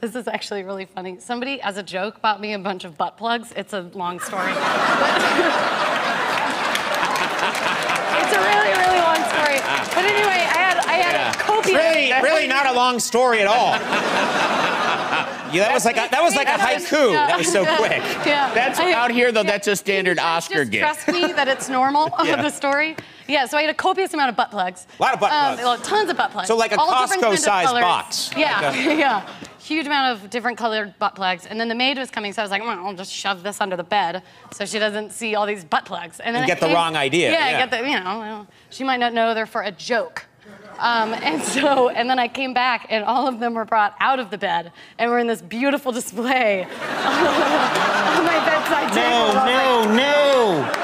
This is actually really funny. Somebody, as a joke, bought me a bunch of butt plugs. It's a long story. It's a really, really long story. But anyway, I had a copious... Really not a long story at all. Yeah, that was like a haiku. Yeah. That was so quick. Yeah. That's out here, though, that's a standard Oscar gift. Trust me that it's normal, the story. Yeah, so I had a copious amount of butt plugs. A lot of butt plugs. Well, tons of butt plugs. So like a Costco-sized box. Yeah, like yeah. Huge amount of different colored butt plugs. And then the maid was coming, so I was like, well, I'll just shove this under the bed so she doesn't see all these butt plugs. And then I get the wrong idea. Yeah, I get the, you know, she might not know they're for a joke. And then I came back, and all of them were brought out of the bed, and were in this beautiful display on my bedside table. No, no, no!